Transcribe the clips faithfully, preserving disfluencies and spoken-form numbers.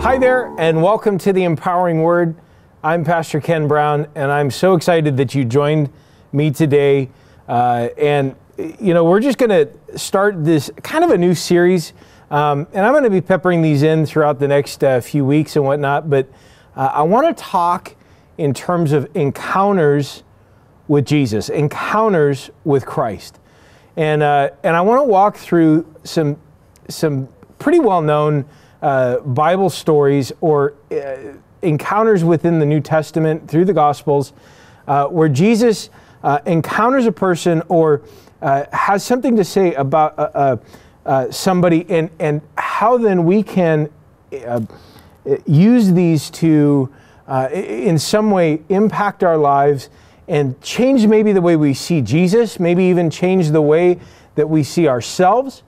Hi there, and welcome to the Empowering Word. I'm Pastor Ken Brown, and I'm so excited that you joined me today. Uh, and, you know, we're just going to start this kind of a new series, um, and I'm going to be peppering these in throughout the next uh, few weeks and whatnot, but uh, I want to talk in terms of encounters with Jesus, encounters with Christ. And, uh, and I want to walk through some, some pretty well-known Uh, Bible stories or uh, encounters within the New Testament through the Gospels uh, where Jesus uh, encounters a person or uh, has something to say about uh, uh, uh, somebody, and, and how then we can uh, use these to uh, in some way impact our lives and change maybe the way we see Jesus, maybe even change the way that we see ourselves.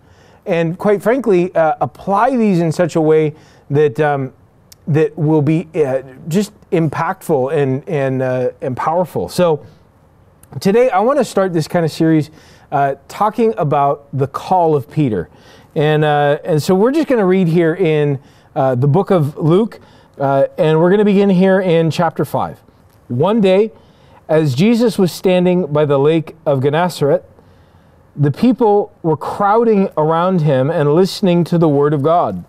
And quite frankly, uh, apply these in such a way that um, that will be uh, just impactful and and uh, and powerful. So today, I want to start this kind of series uh, talking about the call of Peter, and uh, and so we're just going to read here in uh, the book of Luke, uh, and we're going to begin here in chapter five. One day, as Jesus was standing by the lake of Gennesaret, the people were crowding around him and listening to the word of God.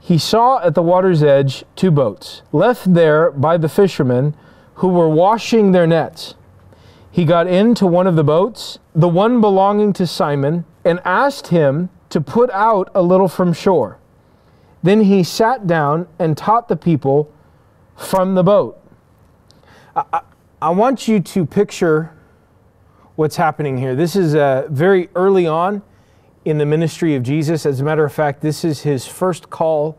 He saw at the water's edge two boats, left there by the fishermen who were washing their nets. He got into one of the boats, the one belonging to Simon, and asked him to put out a little from shore. Then he sat down and taught the people from the boat. I, I, I want you to picture what's happening here. This is uh, very early on in the ministry of Jesus. As a matter of fact, this is his first call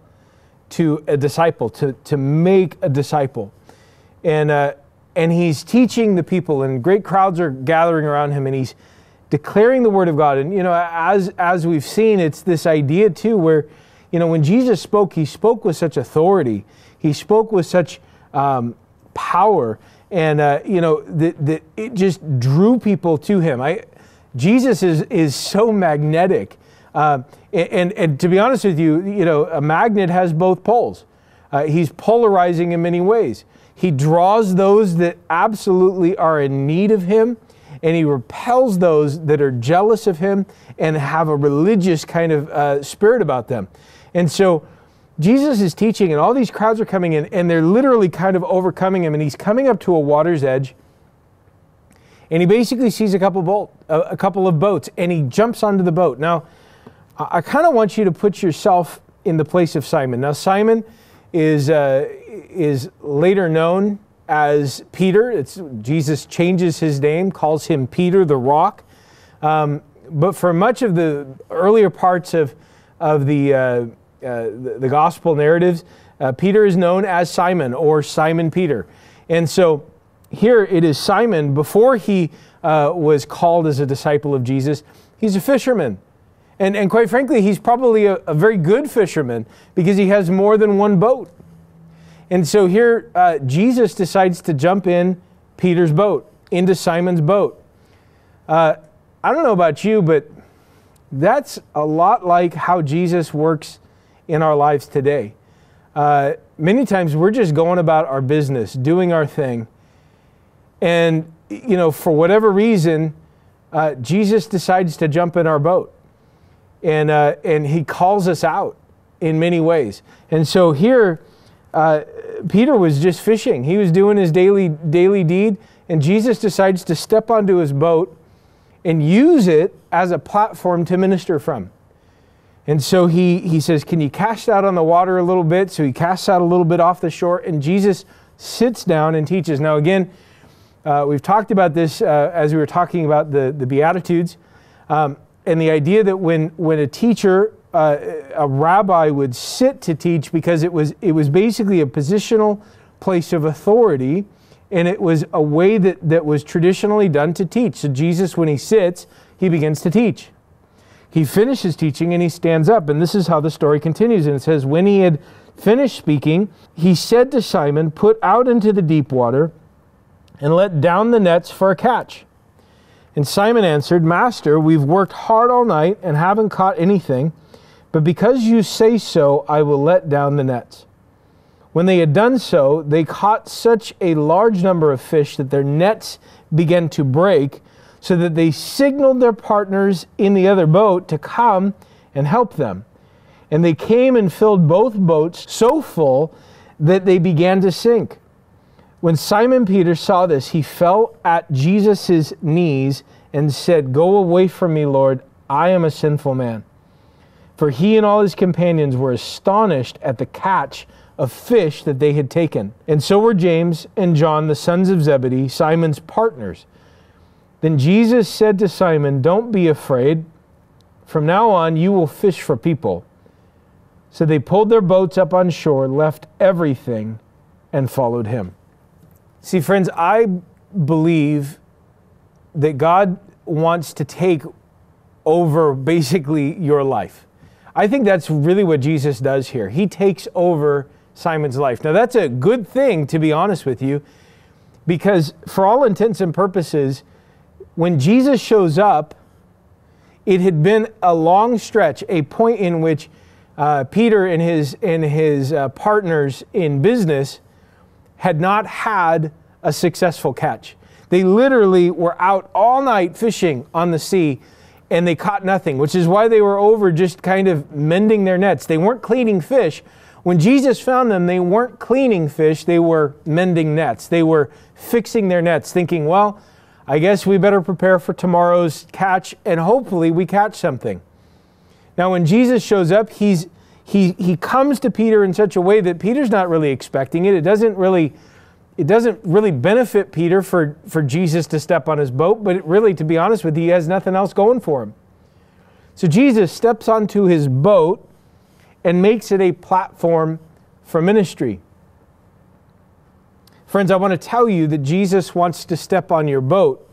to a disciple, to, to make a disciple. And, uh, and he's teaching the people, and great crowds are gathering around him, and he's declaring the word of God. And, you know, as, as we've seen, it's this idea too where, you know, when Jesus spoke, he spoke with such authority. He spoke with such um, power. And, uh, you know, the, the, it just drew people to him. I, Jesus is, is so magnetic. Uh, and, and, and to be honest with you, you know, a magnet has both poles. Uh, he's polarizing in many ways. He draws those that absolutely are in need of him, and he repels those that are jealous of him and have a religious kind of uh, spirit about them. And so Jesus is teaching, and all these crowds are coming in, and they're literally kind of overcoming him, and he's coming up to a water's edge, and he basically sees a couple, boat, a couple of boats, and he jumps onto the boat. Now, I kind of want you to put yourself in the place of Simon. Now, Simon is, uh, is later known as Peter. It's, Jesus changes his name, calls him Peter the Rock. Um, but for much of the earlier parts of, of the... Uh, Uh, the, the gospel narratives, uh, Peter is known as Simon or Simon Peter. And so here it is Simon, before he uh, was called as a disciple of Jesus, he's a fisherman. And, and quite frankly, he's probably a, a very good fisherman because he has more than one boat. And so here uh, Jesus decides to jump in Peter's boat, into Simon's boat. Uh, I don't know about you, but that's a lot like how Jesus works in our lives today. Uh, many times we're just going about our business, doing our thing. And, you know, for whatever reason, uh, Jesus decides to jump in our boat. And, uh, and he calls us out in many ways. And so here, uh, Peter was just fishing. He was doing his daily, daily deed, and Jesus decides to step onto his boat and use it as a platform to minister from. And so he, he says, can you cast out on the water a little bit? So he casts out a little bit off the shore, and Jesus sits down and teaches. Now again, uh, we've talked about this uh, as we were talking about the, the Beatitudes, um, and the idea that when, when a teacher, uh, a rabbi would sit to teach, because it was, it was basically a positional place of authority, and it was a way that, that was traditionally done to teach. So Jesus, when he sits, he begins to teach. he finishes teaching and he stands up. And this is how the story continues. And it says, when he had finished speaking, he said to Simon, put out into the deep water and let down the nets for a catch. And Simon answered, Master, we've worked hard all night and haven't caught anything, but because you say so, I will let down the nets. When they had done so, they caught such a large number of fish that their nets began to break, so that they signaled their partners in the other boat to come and help them. And they came and filled both boats so full that they began to sink. When Simon Peter saw this, he fell at Jesus' knees and said, Go away from me, Lord, I am a sinful man. For he and all his companions were astonished at the catch of fish that they had taken. And so were James and John, the sons of Zebedee, Simon's partners. Then Jesus said to Simon, Don't be afraid. From now on, you will fish for people. So they pulled their boats up on shore, left everything, and followed him. See, friends, I believe that God wants to take over basically your life. I think that's really what Jesus does here. He takes over Simon's life. Now, that's a good thing, to be honest with you, because for all intents and purposes, when Jesus shows up, it had been a long stretch, a point in which uh, Peter and his, and his uh, partners in business had not had a successful catch. They literally were out all night fishing on the sea, and they caught nothing, which is why they were over just kind of mending their nets. They weren't cleaning fish. When Jesus found them, they weren't cleaning fish. They were mending nets. They were fixing their nets, thinking, well, I guess we better prepare for tomorrow's catch, and hopefully we catch something. Now, when Jesus shows up, he's, he, he comes to Peter in such a way that Peter's not really expecting it. It doesn't really, it doesn't really benefit Peter for, for Jesus to step on his boat, but it really, to be honest with you, he has nothing else going for him. So Jesus steps onto his boat and makes it a platform for ministry. Friends, I want to tell you that Jesus wants to step on your boat.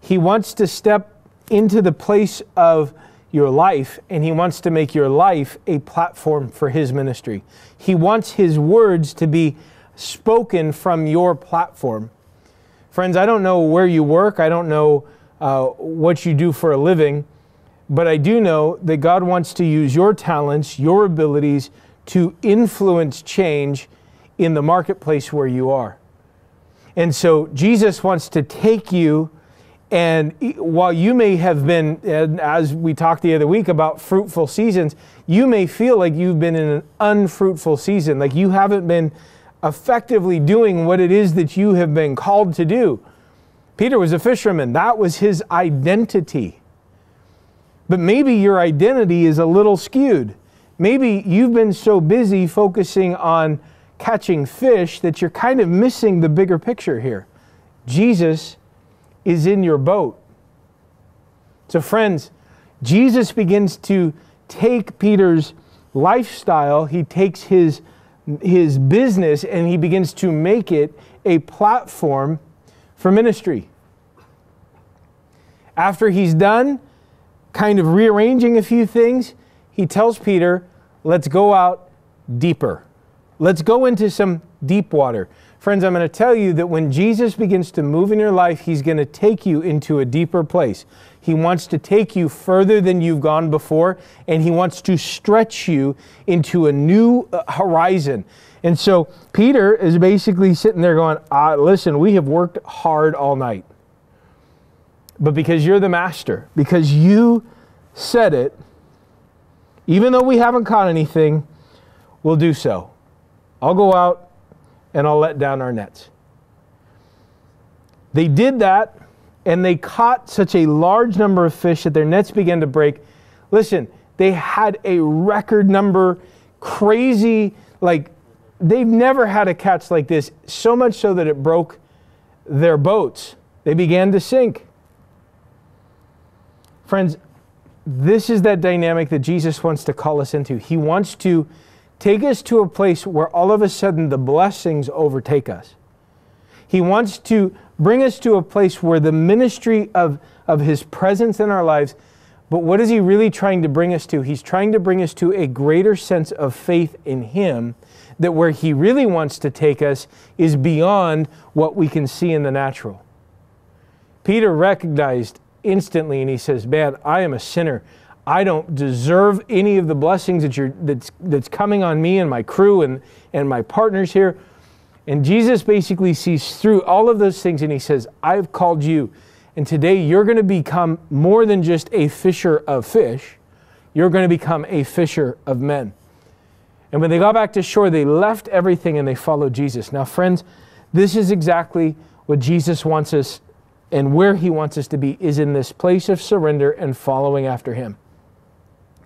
He wants to step into the place of your life, and he wants to make your life a platform for his ministry. He wants his words to be spoken from your platform. Friends, I don't know where you work. I don't know uh, what you do for a living, but I do know that God wants to use your talents, your abilities to influence change in the marketplace where you are. And so Jesus wants to take you, and while you may have been, as we talked the other week about fruitful seasons, you may feel like you've been in an unfruitful season, like you haven't been effectively doing what it is that you have been called to do. Peter was a fisherman. That was his identity. But maybe your identity is a little skewed. Maybe you've been so busy focusing on catching fish that you're kind of missing the bigger picture here. Jesus is in your boat. So friends, Jesus begins to take Peter's lifestyle, he takes his, his business, and he begins to make it a platform for ministry. After he's done kind of rearranging a few things, he tells Peter, let's go out deeper. Let's go into some deep water. Friends, I'm going to tell you that when Jesus begins to move in your life, he's going to take you into a deeper place. He wants to take you further than you've gone before, and he wants to stretch you into a new horizon. And so Peter is basically sitting there going, ah, listen, we have worked hard all night. But because you're the master, because you said it, even though we haven't caught anything, we'll do so. I'll go out and I'll let down our nets. They did that, and they caught such a large number of fish that their nets began to break. Listen, they had a record number, crazy, like they've never had a catch like this, so much so that it broke their boats. They began to sink. Friends, this is that dynamic that Jesus wants to call us into. He wants to take us to a place where all of a sudden the blessings overtake us. He wants to bring us to a place where the ministry of, of his presence in our lives But what is he really trying to bring us to? He's trying to bring us to a greater sense of faith in him, that where he really wants to take us is beyond what we can see in the natural. Peter recognized instantly, and he says, man, I am a sinner. I don't deserve any of the blessings that you're, that's, that's coming on me and my crew and, and my partners here. And Jesus basically sees through all of those things, and he says, I've called you. And today you're going to become more than just a fisher of fish. You're going to become a fisher of men. And when they got back to shore, they left everything and they followed Jesus. Now, friends, this is exactly what Jesus wants us, and where he wants us to be is in this place of surrender and following after him.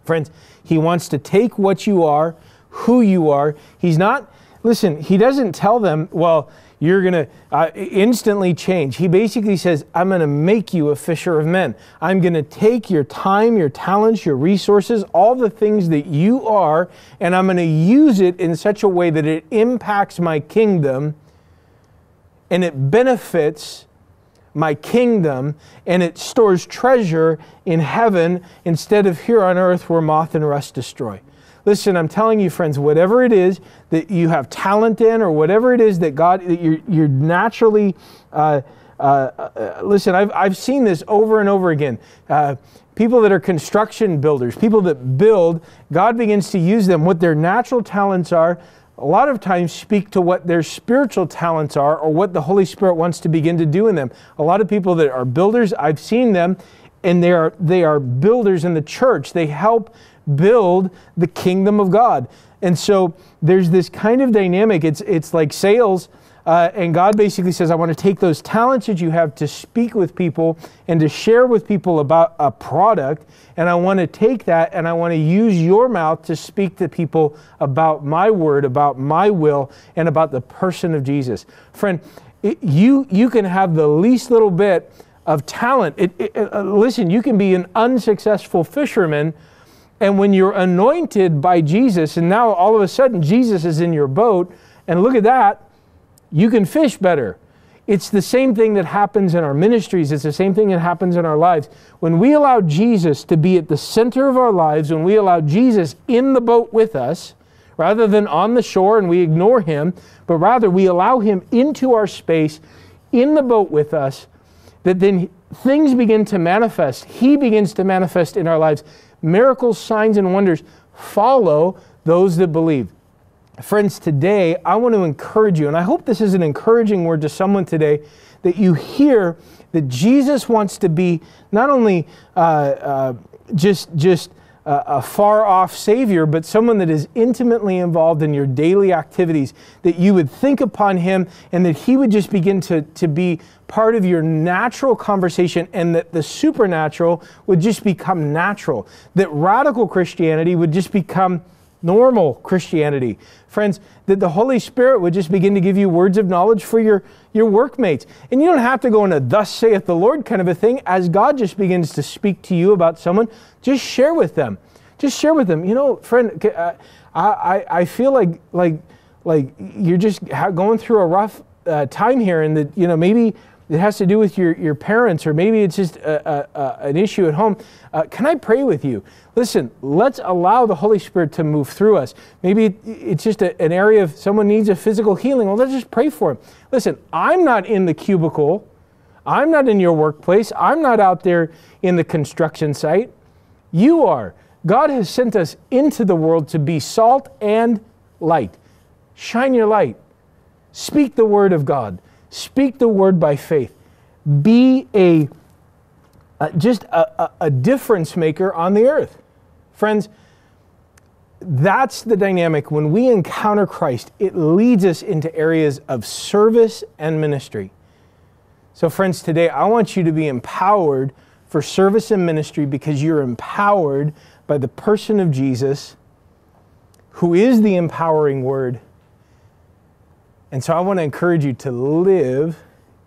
Friends, he wants to take what you are, who you are. He's not, listen, he doesn't tell them, well, you're going to uh, instantly change. He basically says, I'm going to make you a fisher of men. I'm going to take your time, your talents, your resources, all the things that you are, and I'm going to use it in such a way that it impacts my kingdom, and it benefits my kingdom, and it stores treasure in heaven instead of here on earth where moth and rust destroy. Listen, I'm telling you, friends, whatever it is that you have talent in, or whatever it is that God, that you're, you're naturally, uh, uh, uh, listen, I've, I've seen this over and over again. Uh, people that are construction builders, people that build, God begins to use them. What their natural talents are, a lot of times speak to what their spiritual talents are, or what the Holy Spirit wants to begin to do in them. A lot of people that are builders, I've seen them, and they are, they are builders in the church. They help build the kingdom of God. And so there's this kind of dynamic. It's, it's like sales. Uh, and God basically says, I want to take those talents that you have to speak with people and to share with people about a product. And I want to take that and I want to use your mouth to speak to people about my word, about my will, and about the person of Jesus. Friend, it, you, you can have the least little bit of talent. It, it, uh, listen, you can be an unsuccessful fisherman, and when you're anointed by Jesus, and now all of a sudden Jesus is in your boat, and look at that, you can fish better. It's the same thing that happens in our ministries. It's the same thing that happens in our lives. When we allow Jesus to be at the center of our lives, when we allow Jesus in the boat with us, rather than on the shore and we ignore him, but rather we allow him into our space, in the boat with us, that then things begin to manifest. He begins to manifest in our lives. Miracles, signs, and wonders follow those that believe. Friends, today I want to encourage you, and I hope this is an encouraging word to someone today, that you hear that Jesus wants to be not only uh, uh, just, just uh, a far-off Savior, but someone that is intimately involved in your daily activities, that you would think upon him and that he would just begin to, to be part of your natural conversation, and that the supernatural would just become natural. That radical Christianity would just become normal Christianity. Friends, that the Holy Spirit would just begin to give you words of knowledge for your, your workmates. And you don't have to go in a thus saith the Lord kind of a thing. As God just begins to speak to you about someone, just share with them. Just share with them. You know, friend, I, I, I feel like, like, like you're just going through a rough uh, time here, and that, you know, maybe it has to do with your, your parents, or maybe it's just a, a, a, an issue at home. Uh, can I pray with you? Listen, let's allow the Holy Spirit to move through us. Maybe it, it's just a, an area of someone needs a physical healing. Well, let's just pray for him. Listen, I'm not in the cubicle. I'm not in your workplace. I'm not out there in the construction site. You are. God has sent us into the world to be salt and light. Shine your light. Speak the word of God. Speak the word by faith. Be a, uh, just a, a, a difference maker on the earth. Friends, that's the dynamic. When we encounter Christ, it leads us into areas of service and ministry. So friends, today I want you to be empowered for service and ministry, because you're empowered by the person of Jesus, who is the empowering word. And so I want to encourage you to live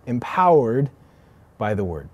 empowered by the word.